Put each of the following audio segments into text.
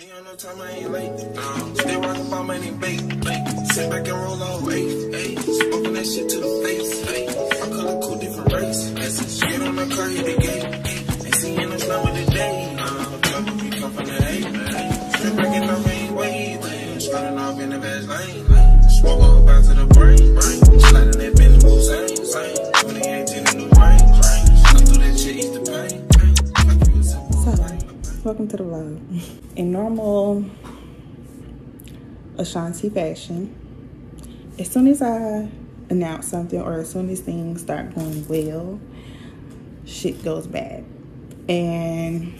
Nigga, no time I ain't late. Stay rockin' by my name, babe. Sit back and roll on, ayy. Spoken that shit to the face, ayy. I color cool different race. As get on the car, hit the gate. Ain't seeing us now with the day. Trouble be come from the hate, ayy. Straight back in my main way, ayy. Starting off in the best lane, ayy. Smoke up out to the brain. Sliding that bend, move, same. 2018 in the range. Come through that shit, eat the pain. Welcome to the vlog. In normal Ashanti fashion, as soon as I announce something or as soon as things start going well, shit goes bad. And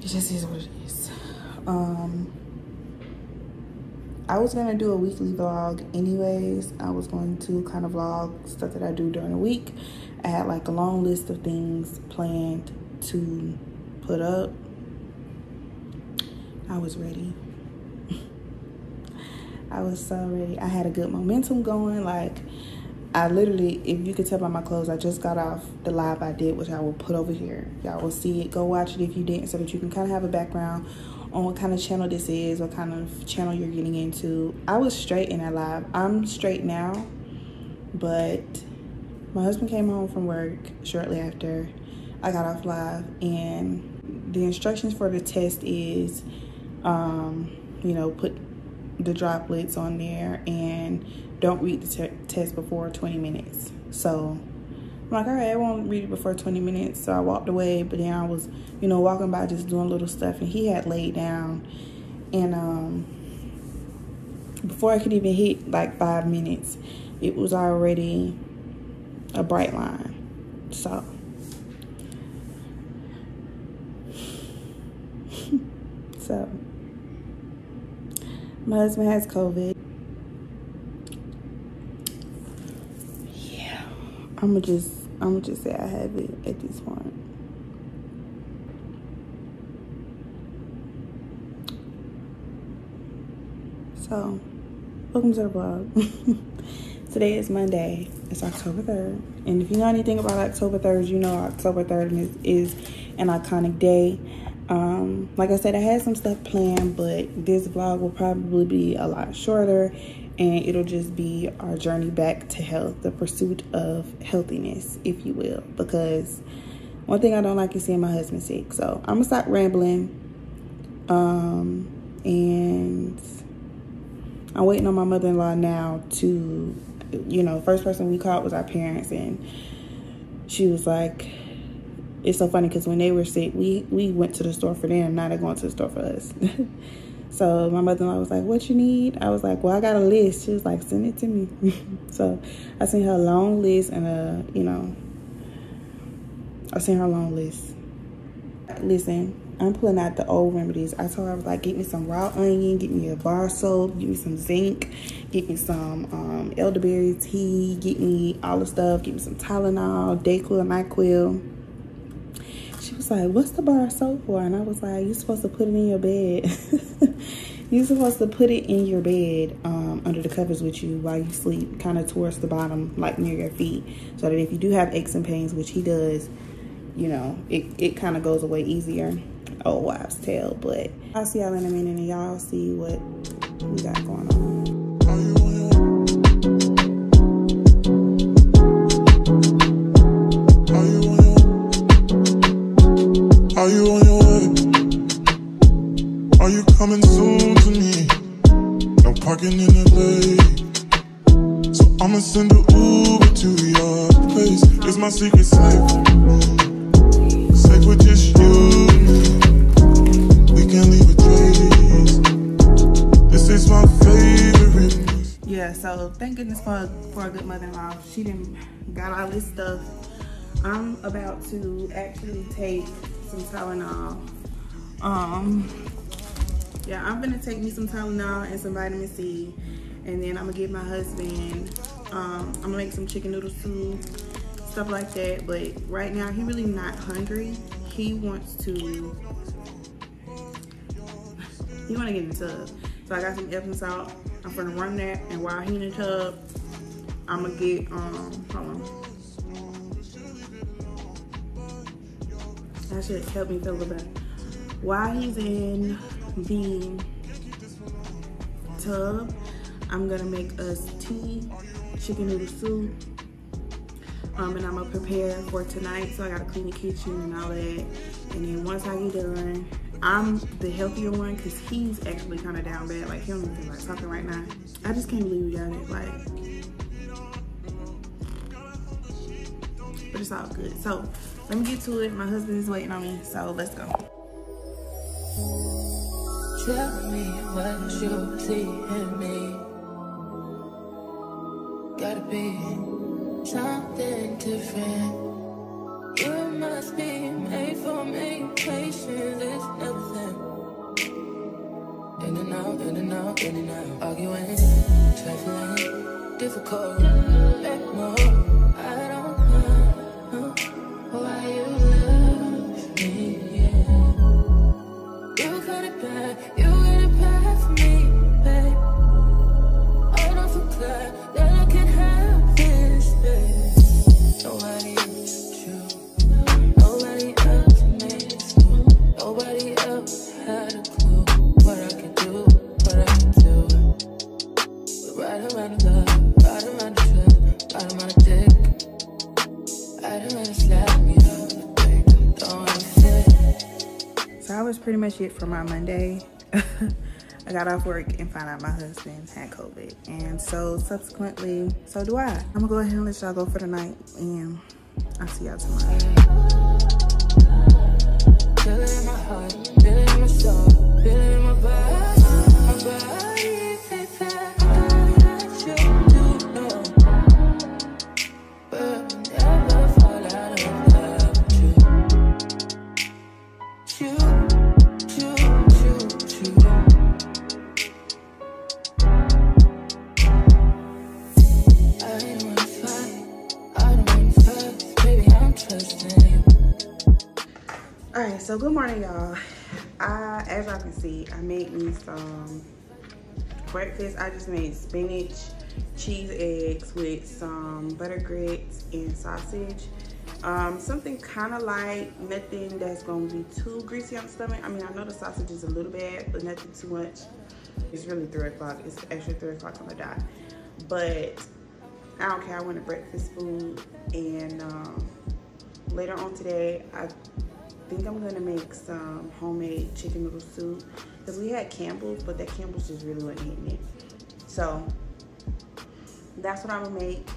it just is what it is. I was gonna do a weekly vlog anyways. I was going to kind of vlog stuff that I do during the week. I had like a long list of things planned to put up. I was ready. I was so ready. I had a good momentum going. Like I literally, if you could tell by my clothes, I just got off the live I did, which I will put over here. Y'all will see it. Go watch it if you didn't, so that you can kind of have a background on what kind of channel this is, what kind of channel you're getting into. I was straight in that live. I'm straight now, but my husband came home from work shortly after I got off live, and the instructions for the test is, you know, put the droplets on there and don't read the test before 20 minutes. So I'm like, all right, I won't read it before 20 minutes. So I walked away, but then I was, you know, walking by just doing little stuff, and he had laid down. And before I could even hit like 5 minutes, it was already a bright line. So my husband has COVID. Yeah, I'm gonna just say I have it at this point. So welcome to the vlog. Today is Monday. It's October 3rd. And if you know anything about October 3rd, you know October 3rd is an iconic day. Like I said, I had some stuff planned, but this vlog will probably be a lot shorter, and it'll just be our journey back to health, the pursuit of healthiness, if you will. Because one thing I don't like is seeing my husband sick. So I'm gonna stop rambling. And I'm waiting on my mother-in-law now to, you know, first person we called was our parents, and she was like, it's so funny because when they were sick, we went to the store for them. Now they're going to the store for us. So my mother-in-law was like, what you need? I was like, well, I got a list. She was like, send it to me. So I sent her a long list, and you know, I sent her a long list. Listen, I'm pulling out the old remedies. I told her, I was like, get me some raw onion, get me a bar soap, get me some zinc, get me some elderberry tea, get me all the stuff, get me some Tylenol, Dayquil, NyQuil. She was like, what's the bar soap for? And I was like, you're supposed to put it in your bed. You're supposed to put it in your bed under the covers with you while you sleep, kind of towards the bottom, like near your feet, so that if you do have aches and pains, which he does, you know, it kind of goes away easier. Old wives tale. But I'll see y'all in a minute, and y'all see what we got going on. Are you on your way? Are you coming soon to me? No parking in LA, so I'ma send an Uber to your place. It's my secret safe, safe with just you and me. Yeah, so thank goodness for a good mother-in-law. She done got all this stuff. I'm about to actually take some Tylenol. Yeah, I'm gonna take me some Tylenol and some vitamin C, and then I'm gonna give my husband, I'm gonna make some chicken noodle soup, stuff like that. But right now he really not hungry. He wants to you want to get in the tub. So I got some Epsom salt. I'm gonna run that, and while he in the tub, I'm gonna get hold on. That shit helped me feel better. While he's in the tub, I'm gonna make us tea, chicken noodle soup, and I'm gonna prepare for tonight. So I gotta clean the kitchen and all that. And then once I get done, I'm the healthier one because he's actually kind of down bad. Like, he don't even feel like talking right now. I just can't believe y'all did, like, but it's all good. So let me get to it. My husband is waiting on me, so let's go. Tell me what you see in me. Gotta be something different. You must be made for me. Patience is nothing. In and out, in and out, in and out. Arguing, trifling, difficult. Back more, I don't know why you love me. Yeah. You got it back, you got it back for me, babe. I don't feel glad that I can have this, babe. Nobody else, you. Nobody else had a clue what I could do, what I could do. We're right around the love, right around the trip, right around the dick. I don't want to slap me up, I'm throwing a fit. So that was pretty much it for my Monday. I got off work and found out my husband had COVID. And so subsequently, so do I. I'm gonna go ahead and let y'all go for the night, and I'll see y'all tomorrow. Feeling in my heart, feeling in my soul, feeling in my body, my body. Baby, that you do know, but we never fall out of love with you. You, you, you, you. I don't wanna fight, I don't wanna fuck, baby, I'm trusting you. All right, so good morning, y'all. As y'all can see, I made me some breakfast. I just made spinach, cheese, eggs with some butter grits and sausage. Something kind of light, nothing that's gonna be too greasy on the stomach. I mean, I know the sausage is a little bad, but nothing too much. It's really 3 o'clock. It's actually 3 o'clock on the dot. But I don't care, I want a breakfast food. And later on today, I think I'm gonna make some homemade chicken noodle soup because we had Campbell's, but that Campbell's just really wasn't hitting it. So that's what I'm gonna make,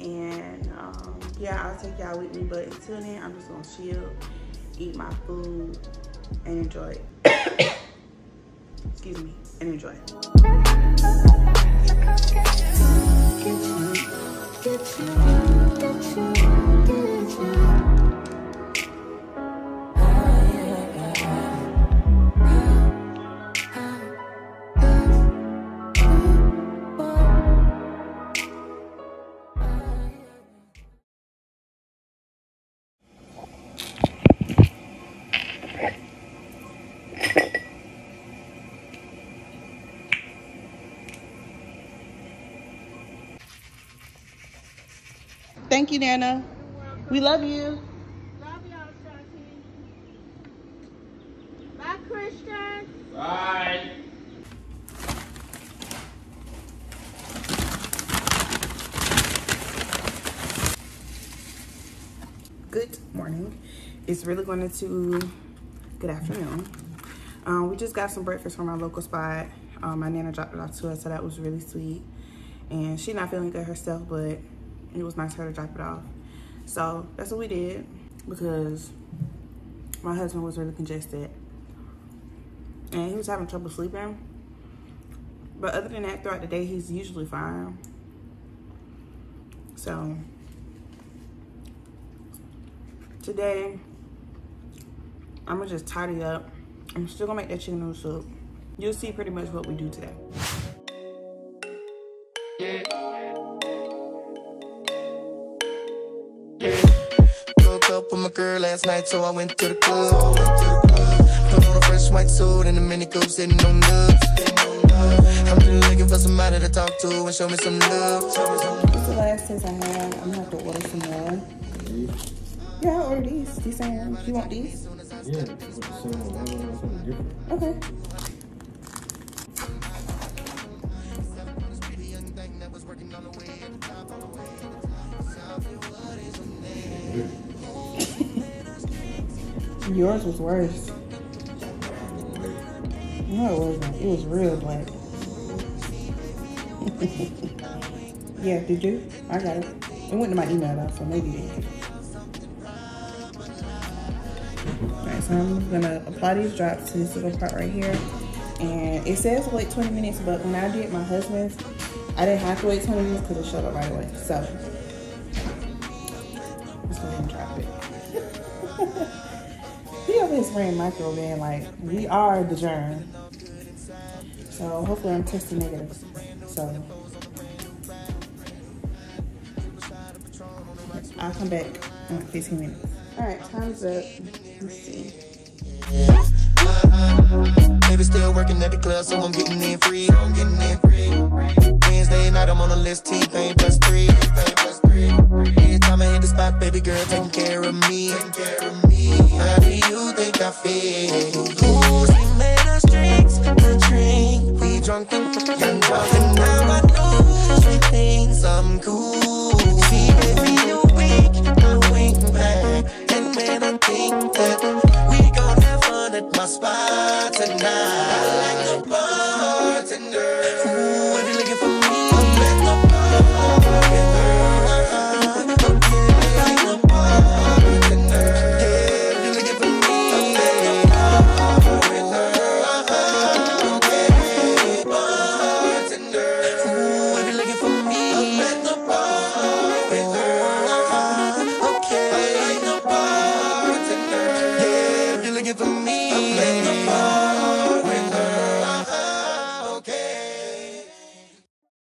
and yeah, I'll take y'all with me. But until then, I'm just gonna chill, eat my food, and enjoy it. Excuse me, and enjoy. Thank you, Nana. We love you. Love y'all, Shanti. Bye, Christian. Bye. Good morning. It's really going to good afternoon. We just got some breakfast from our local spot. My Nana dropped it off to us, so that was really sweet. And she's not feeling good herself, but it was nice for her to drop it off. So that's what we did because my husband was really congested and he was having trouble sleeping. But other than that, throughout the day, he's usually fine. So today, I'm gonna just tidy up. I'm still gonna make that chicken noodle soup. You'll see pretty much what we do today. Girl last night, so I went to the club. Put on a fresh white suit and a mini coupe, sitting on love. I'm been looking for somebody to talk to and show me some love. This is the last taste I had. I'm gonna have to order some more. Yeah, I'll order these. These I am. You want these? Yeah, it's the same one. I don't know something different. Okay. Yours was worse. No, it wasn't. It was real black. Yeah, did you? I got it. It went to my email though, so maybe you didn't get it. Alright, so I'm gonna apply these drops to this little part right here. And it says wait 20 minutes, but when I did my husband's, I didn't have to wait 20 minutes because it showed up right away. So, let's go ahead and drop it. He over his friend Michael, man, like, we are the germ. So, hopefully I'm testing negative. So, I'll come back in like 15 minutes. All right, time's up. Let's see. Maybe still working at the club, so I'm getting in free. I'm getting in free. Wednesday night, I'm on a list. T-Pain plus three. Anytime I hit the spot, baby girl, taking care of me. How do you think I feel? Who's the man of drinks? The drink. We drunk and drunk, and now I know she thinks I'm cool. See, baby, you wink back, and when I think that we gon' have fun at my spot tonight. I like the bartender. Ooh, if you're looking for me, I'm at the bartender. I like the bartender. Yeah, if you're looking for me, I'm at the bartender. Bartender. Ooh, if you're looking for me, I'm at the bartender. For me,